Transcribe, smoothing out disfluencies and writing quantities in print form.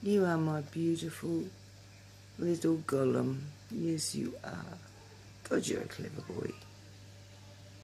You are my beautiful little golem. Yes, you are. God, you're a clever boy.